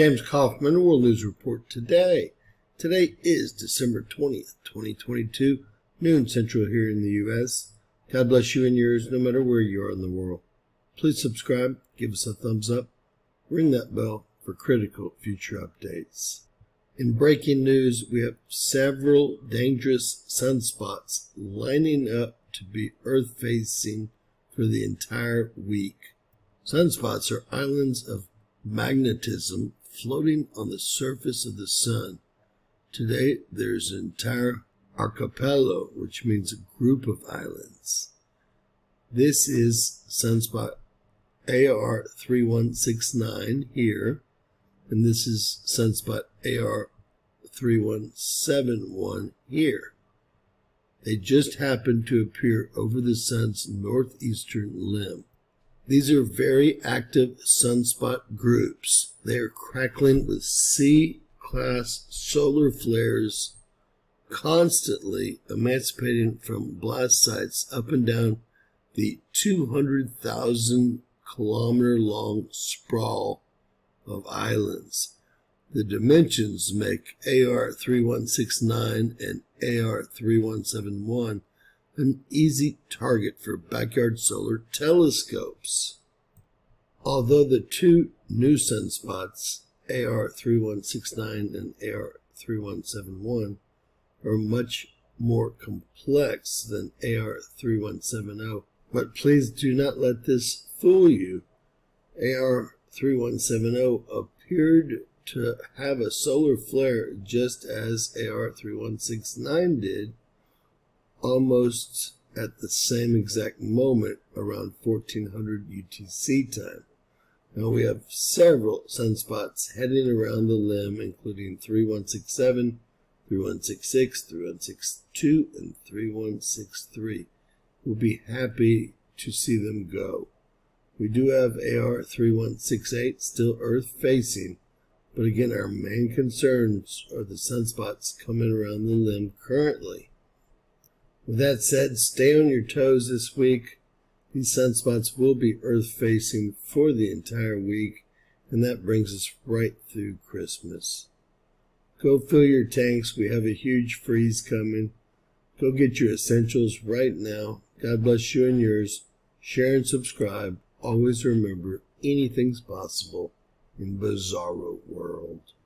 James Kaufman, World News Report Today. Today is December 20th, 2022, noon central here in the U.S. God bless you and yours no matter where you are in the world. Please subscribe, give us a thumbs up, ring that bell for critical future updates. In breaking news, we have several dangerous sunspots lining up to be Earth-facing for the entire week. Sunspots are islands of magnetism floating on the surface of the sun. Today, there's an entire archipelago, which means a group of islands. This is sunspot AR3169 here, and this is sunspot AR3171 here. They just happened to appear over the sun's northeastern limb. These are very active sunspot groups. They are crackling with C-class solar flares, constantly emancipating from blast sites up and down the 200,000-kilometer-long sprawl of islands. The dimensions make AR3169 and AR3171 an easy target for backyard solar telescopes. Although the two new sunspots, AR3169 and AR3171, are much more complex than AR3170, but please do not let this fool you. AR3170 appeared to have a solar flare just as AR3169 did, almost at the same exact moment around 1400 UTC time. Now we have several sunspots heading around the limb, including 3167, 3166, 3162, and 3163. We'll be happy to see them go. We do have AR3168 still Earth-facing, but again, our main concerns are the sunspots coming around the limb currently. With that said, stay on your toes this week. These sunspots will be Earth-facing for the entire week, and that brings us right through Christmas. Go fill your tanks. We have a huge freeze coming. Go get your essentials right now. God bless you and yours. Share and subscribe. Always remember, anything's possible in Bizarro World.